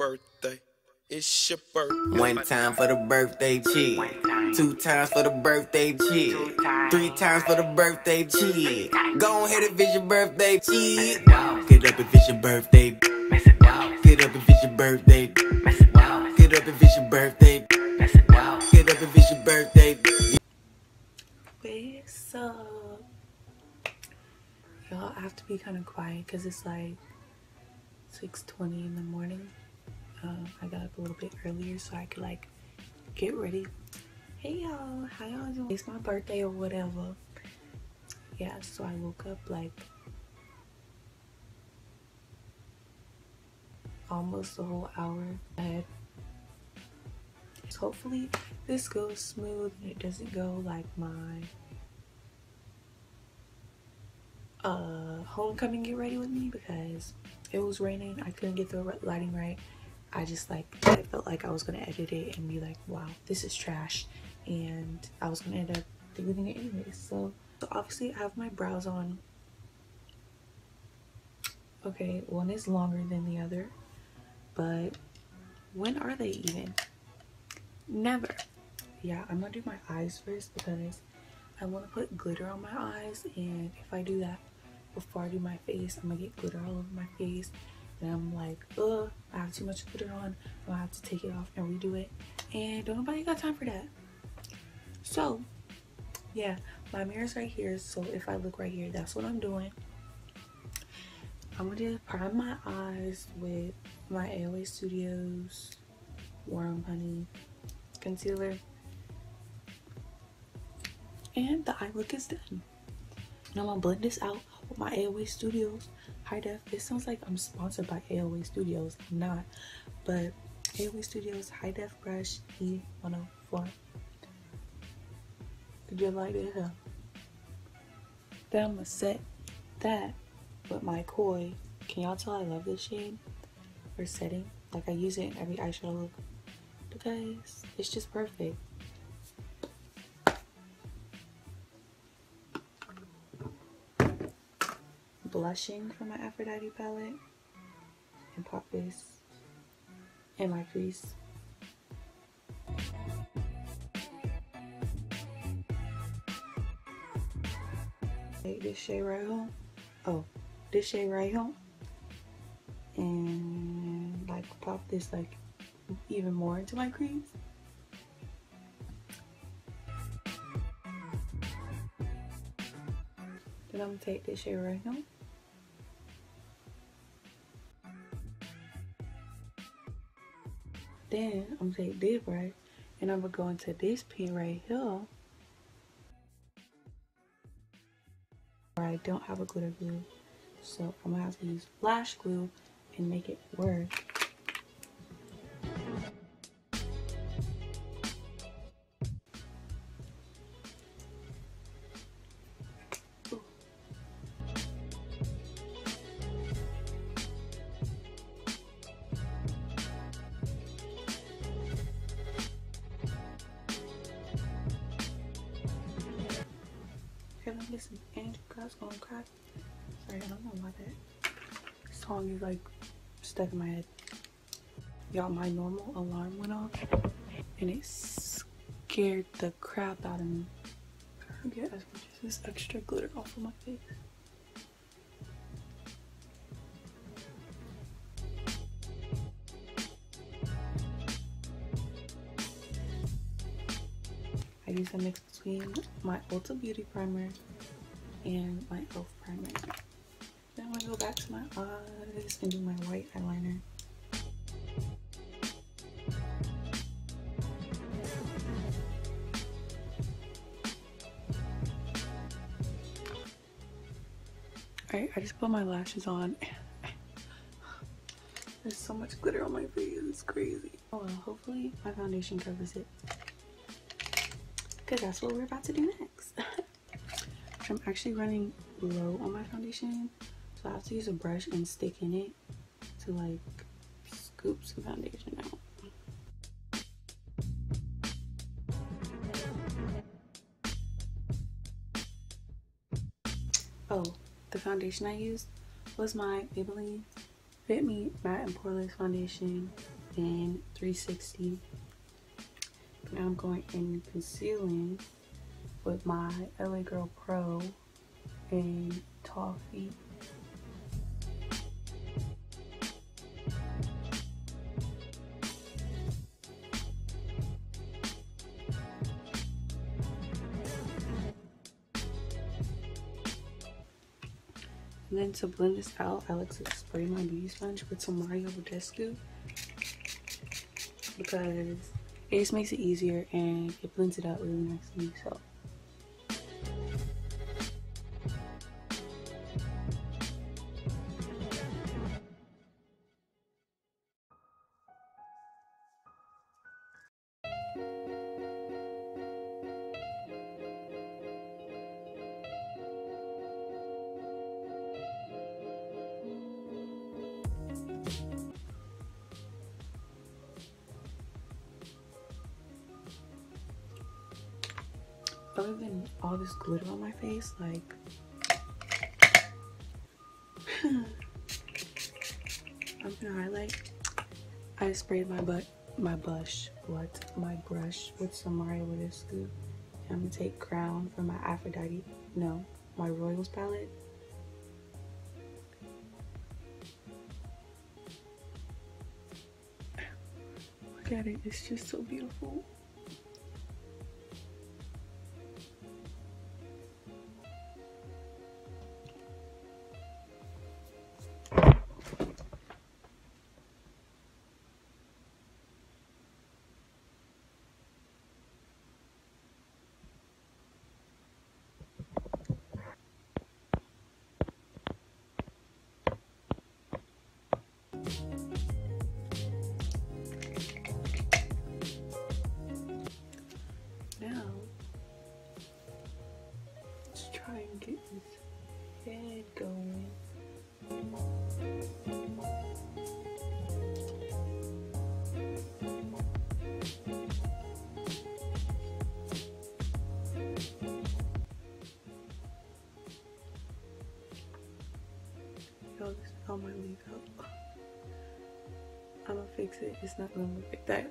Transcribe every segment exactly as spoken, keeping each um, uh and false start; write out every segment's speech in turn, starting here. birthday. It's your birthday. One time for the birthday cheat. Two times for the birthday cheat. Three times for the birthday cheat. Go ahead if it's your birthday cheat. Get up if it's your birthday. Get up if it's your birthday. Get up if it's your birthday. Get up if it's your birthday. What's up? Y'all, I have to be kind of quiet because it's like six twenty in the morning. Um, I got up a little bit earlier so I could like get ready. Hey y'all, how y'all doing? It's my birthday or whatever. Yeah, so I woke up like almost the whole hour ahead. So hopefully this goes smooth and it doesn't go like my uh, homecoming get ready with me, because it was raining. I couldn't get the lighting right. I just like, I felt like I was going to edit it and be like, wow, this is trash. And I was going to end up deleting it anyways. So, so obviously I have my brows on. Okay, one is longer than the other. But when are they even? Never. Yeah, I'm going to do my eyes first because I want to put glitter on my eyes. And if I do that before I do my face, I'm going to get glitter all over my face. And I'm like, ugh, I have too much glitter on. I'll have to take it off and redo it. And don't nobody got time for that. So, yeah, my mirror's right here. So if I look right here, that's what I'm doing. I'm going to prime my eyes with my A O A Studios Warm Honey Concealer. And the eye look is done. And I'm going to blend this out with my A O A Studios. Hi Def. This sounds like I'm sponsored by A O A Studios. I'm not, but A O A Studios High Def Brush E one oh four. Did you like it? Huh? Then I'm gonna set that with my Koi. Can y'all tell I love this shade for setting? Like I use it in every eyeshadow look because it's just perfect. Blushing from my Aphrodite palette, and pop this in my crease. Take this shade right home. Oh, this shade right home, and like pop this like even more into my crease. Then I'm gonna take this shade right home. Then I'm gonna take this brush and I'm gonna go into this pin right here where I don't have a glitter glue, so I'm gonna have to use flash glue and make it work. I'm listening to Andrew Cross on Crack. Sorry, I don't know why that song is like stuck in my head. Y'all, my normal alarm went off and it scared the crap out of me. I don't get as much as this extra glitter off of my face. I use a mix between my Ulta Beauty primer and my e l f primer. Then I'm going to go back to my eyes and do my white eyeliner. Alright, I just put my lashes on. There's so much glitter on my face, it's crazy. Oh well, hopefully my foundation covers it, because that's what we're about to do next. I'm actually running low on my foundation, so I have to use a brush and stick in it to like scoop some foundation out. Oh, the foundation I used was my Maybelline Fit Me Matte and Poreless foundation in three sixty. Now I'm going in concealing with my L A Girl Pro in Toffee. And then to blend this out, I like to spray my beauty sponge with some Mario Badescu, because it just makes it easier and it blends it out really nicely. So other than all this glitter on my face, like, I'm gonna highlight. I sprayed my butt, my blush, what, my brush with some Mario Badescu. I'm gonna take Crown from my Aphrodite, no, my Royals palette. Look at it, it's just so beautiful. This is all my makeup. I'm gonna fix it. It's not gonna look like that.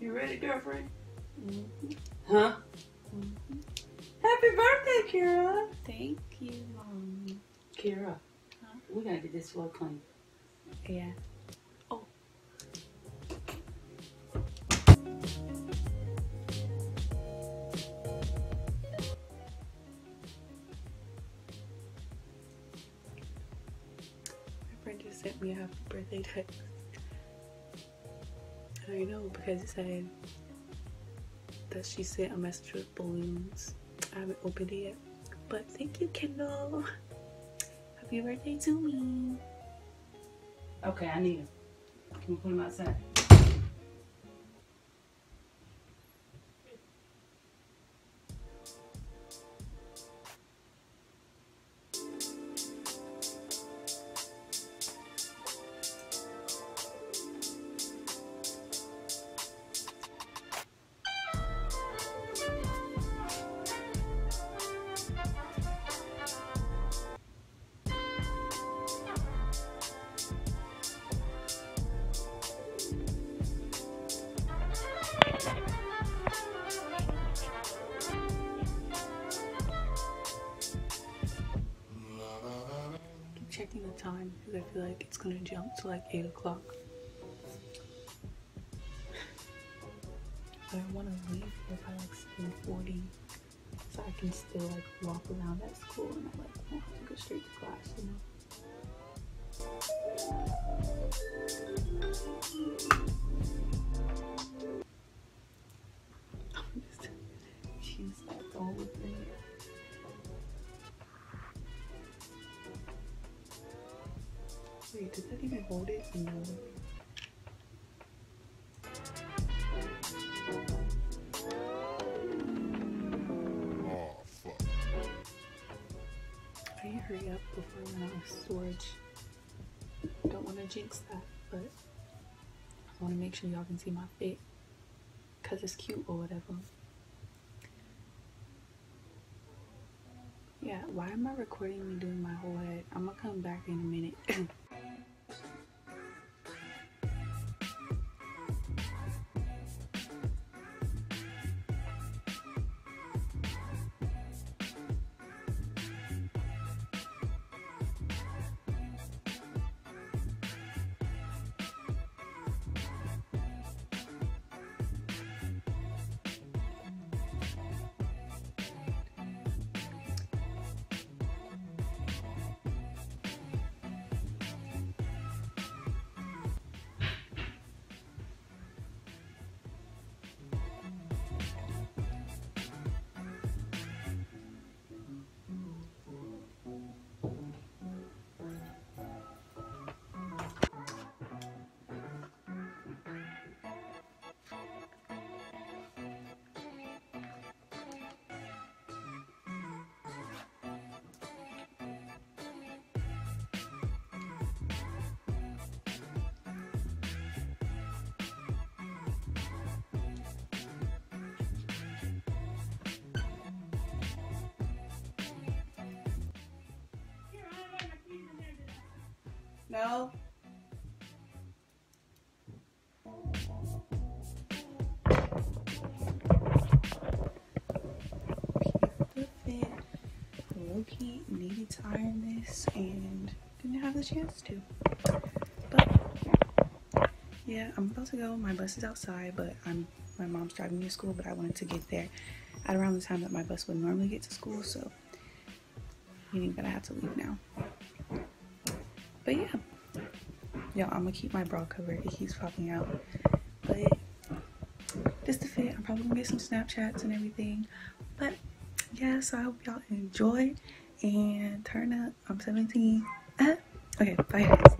You ready, girlfriend? Mm-hmm. Huh? Mm-hmm. Happy birthday, Kira! Thank you, Mom. Kira, huh? We're gonna get this floor clean. Yeah. Oh. My friend just sent me a happy birthday text. I know, because it said that she sent a message with balloons. I haven't opened it yet, but thank you, Kendall. Happy birthday to me. Okay, I need them. Can you put them outside? Checking the time because I feel like it's gonna jump to like eight o'clock. I don't want to leave if I like spend forty, so I can still like walk around at school and I like won't have to go straight to class, you know. I'm just, she's like all with me. Wait, did that even hold it? No. Oh, fuck. I need to hurry up before I run out. storage. Don't want to jinx that, but I want to make sure y'all can see my fit because it's cute or whatever. Yeah, why am I recording me doing my whole head? I'm gonna come back in a minute. No. Fit. Low-key needed to iron this and didn't have the chance to. But yeah, I'm about to go. My bus is outside, but I'm my mom's driving me to school, but I wanted to get there at around the time that my bus would normally get to school, so meaning that I have to leave now. But yeah, yo, I'm gonna keep my bra covered. It keeps popping out. But this is the fit. I'm probably gonna get some Snapchats and everything. But yeah, so I hope y'all enjoy and turn up. I'm seventeen. Uh, okay, bye guys.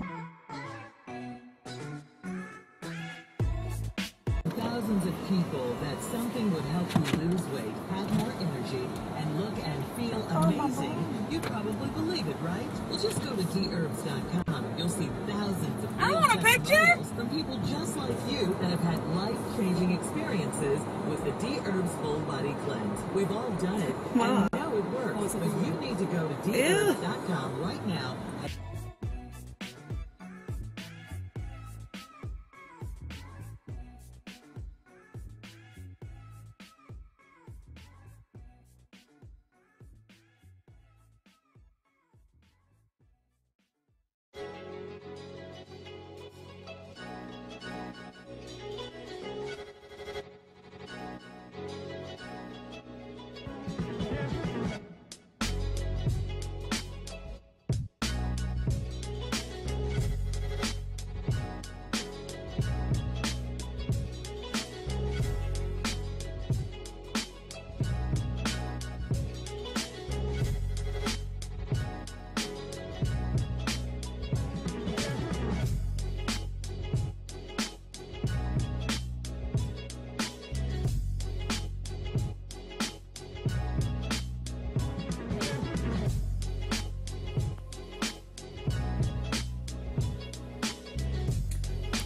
Thousands of people that something would help you lose weight, have more energy, and look and feel amazing. You'd probably believe it, right? Well, just go to d herbs dot com. You'll see thousands of I want a picture from people just like you that have had life-changing experiences with the D herbs Full Body Cleanse. We've all done it, wow. And now it works, but you need to go to d herbs dot com right now.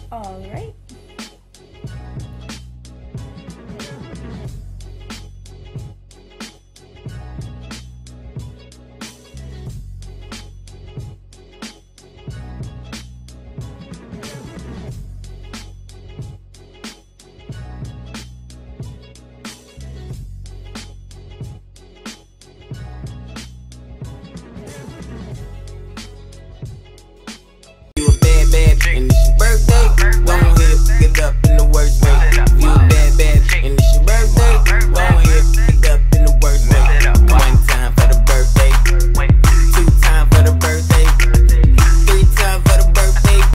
All right.